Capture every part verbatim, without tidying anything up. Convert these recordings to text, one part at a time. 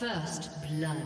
First blood.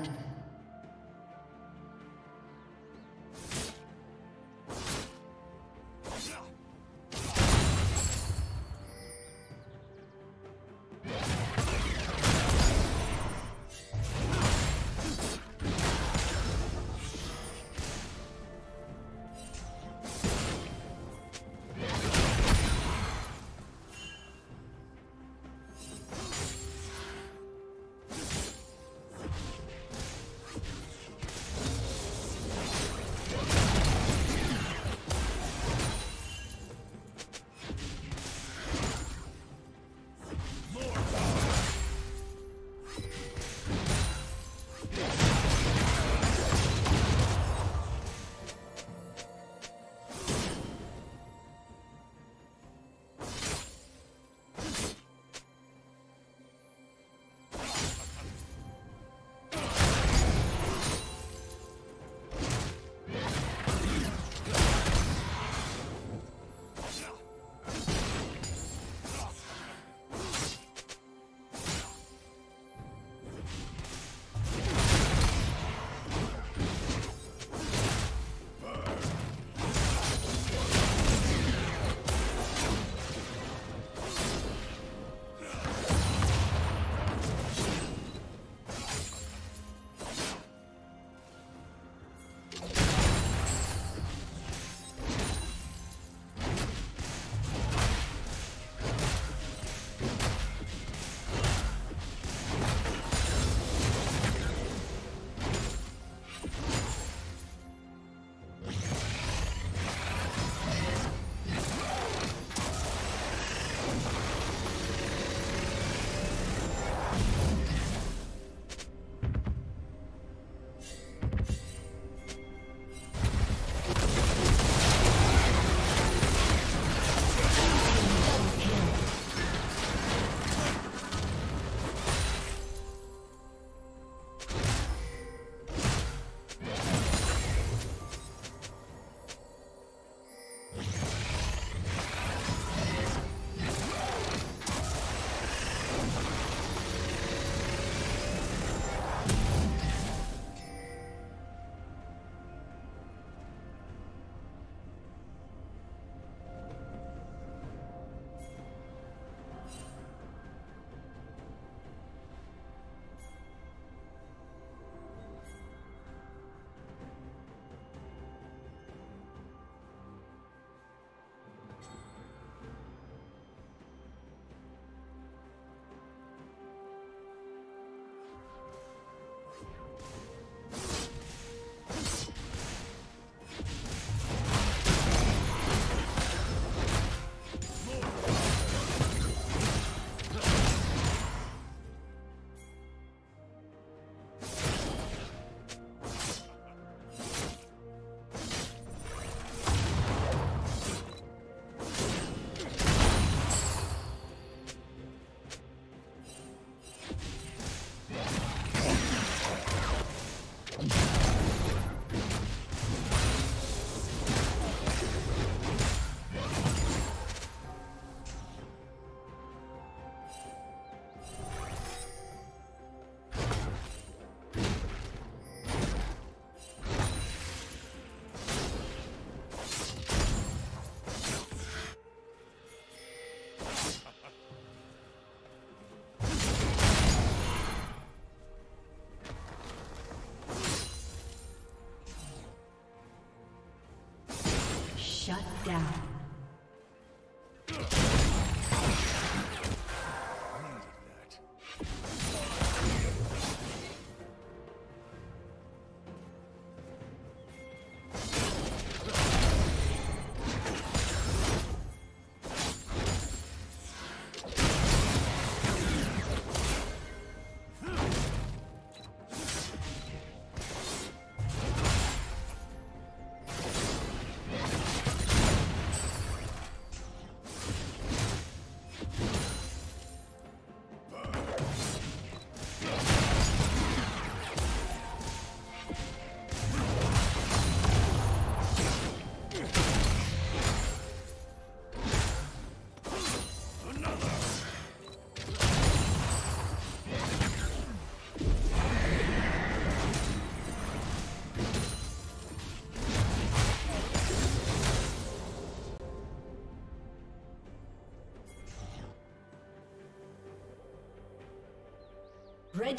Shut down. Red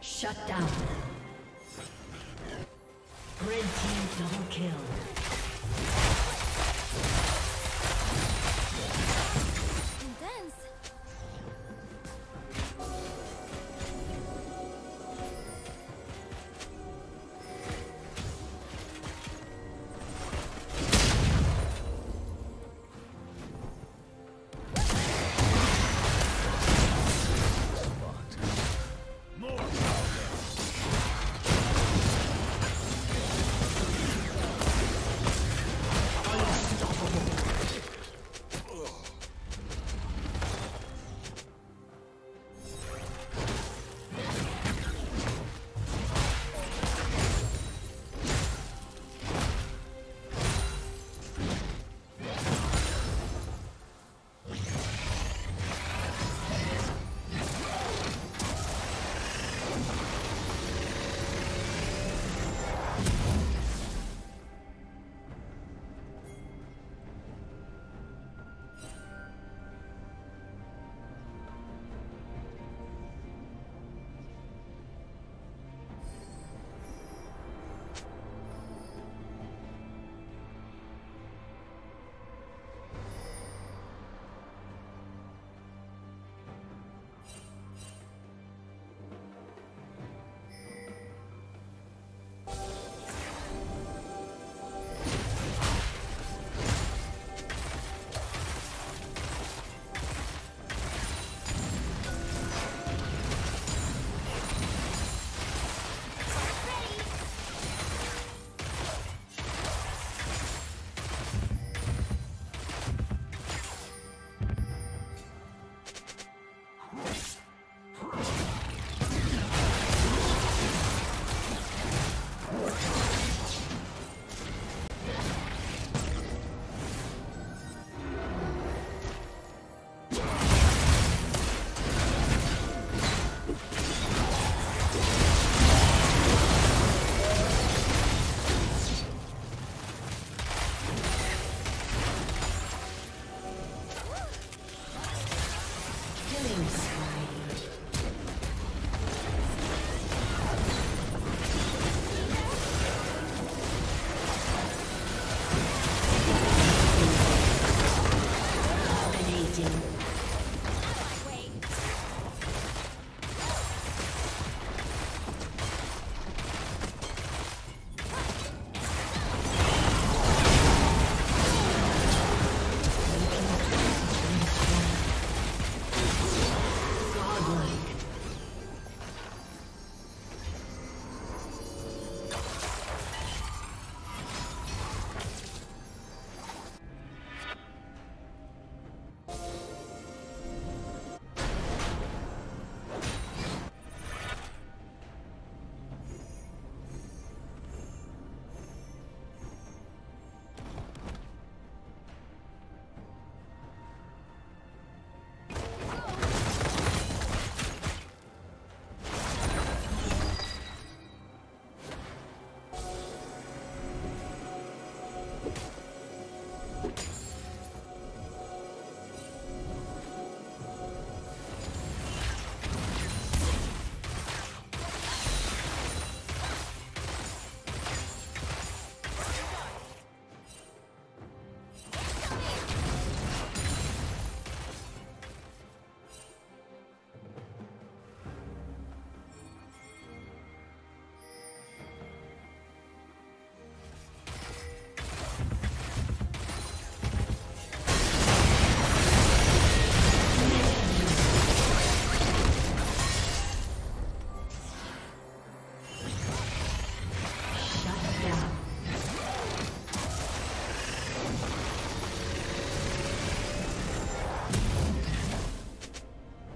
Shut down. Red team double kill.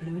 Blue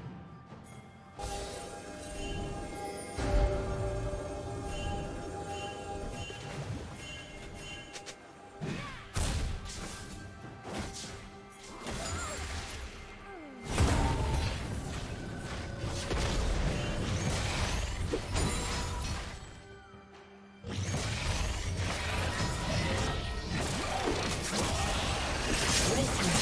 Red team's turret has been destroyed.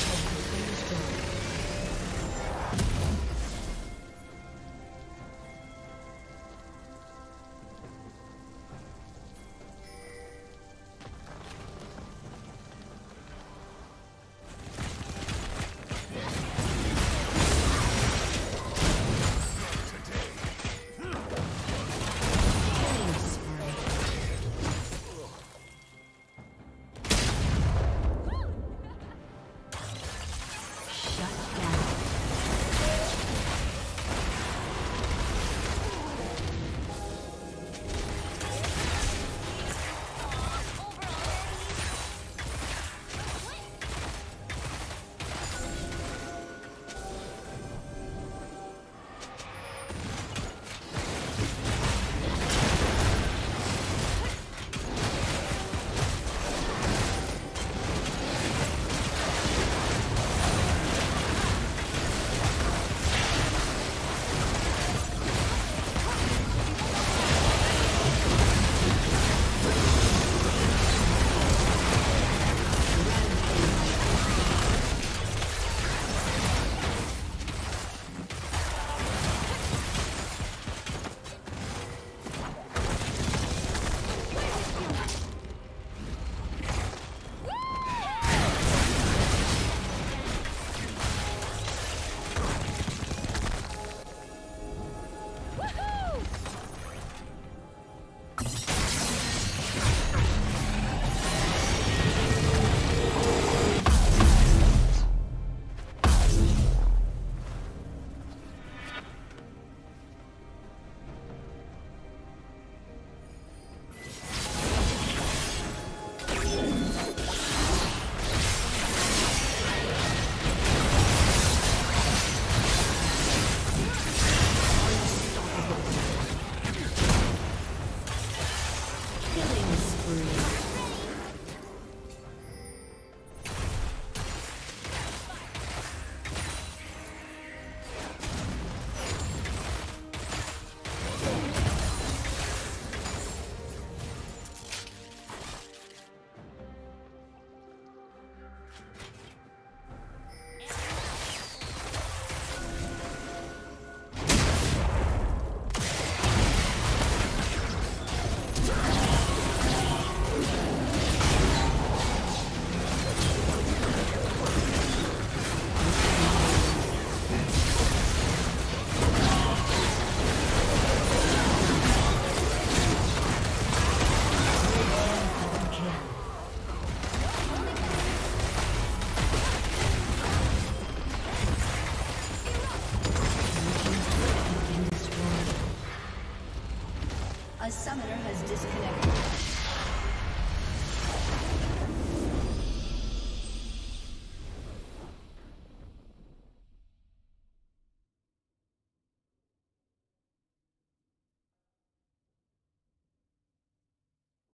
A summoner has disconnected.